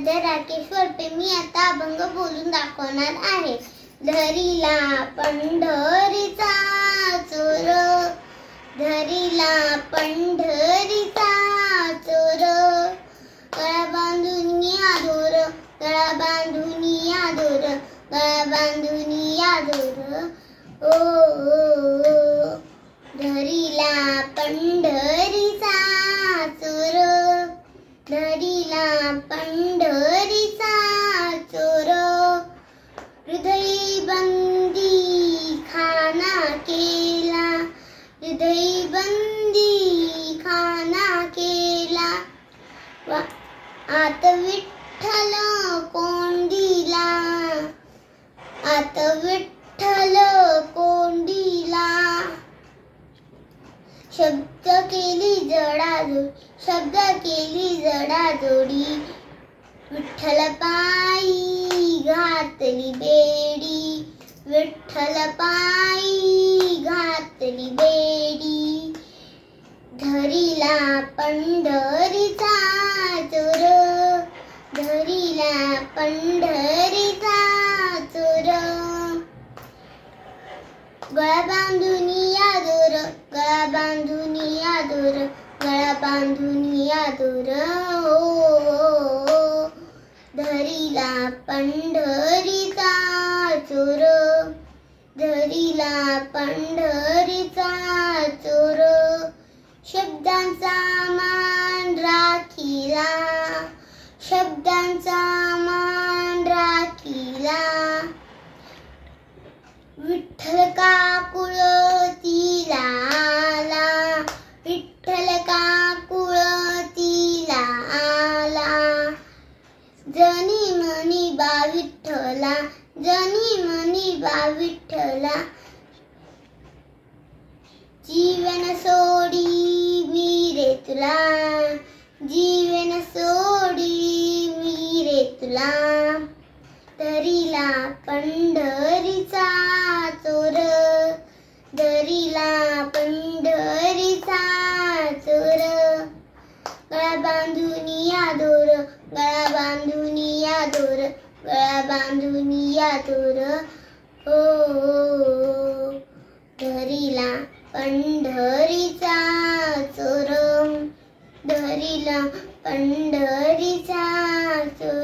आराध्य राकेश्वर पे मी आता अभंग बोलून दाखवणार आहे। धरीला पंढरीचा चोर, गळा बांधून या दोर ओ धरीला पंढरीचा चोर, हृदयबंदी खाना केला आत विठ्ठल कोंडीला शब्द केली जडाजोडी विठ्ठलपायी घातली बेडी। धरीला पंढरीचा चोर, गळा बांधून या दोर ओ धरीला पंढरीचा चोर, शब्दांचा मान राखीला विठ्ठल का कुळतीला आला जनी मनी बा विठ्ठला जीवन सोडी मी रे तुला। धरीला पंढरीचा चोर, गळा बांधून या दोर ओ धरीला पंढरीचा चोर,